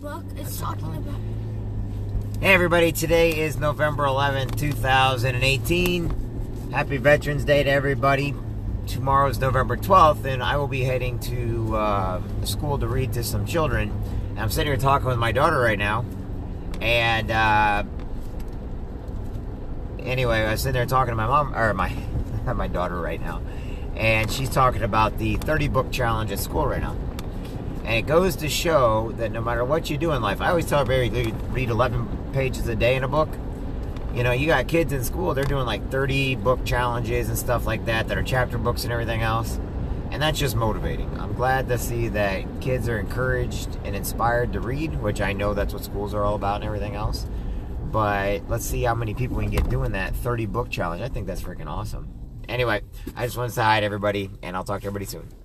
book is talking about. Hey everybody, today is November 11th, 2018. Happy Veterans Day to everybody. Tomorrow's November 12th, and I will be heading to school to read to some children. And I'm sitting here talking with my daughter right now, and anyway, I was sitting there talking to my mom, or my daughter right now, and she's talking about the 30-book challenge at school right now. And it goes to show that no matter what you do in life, I always tell everybody read 11 pages a day in a book. You know, you got kids in school, they're doing like 30-book challenges and stuff like that, that are chapter books and everything else. And that's just motivating. I'm glad to see that kids are encouraged and inspired to read, which I know that's what schools are all about and everything else. But let's see how many people we can get doing that 30-book challenge. I think that's freaking awesome. Anyway, I just want to say hi to everybody, and I'll talk to everybody soon.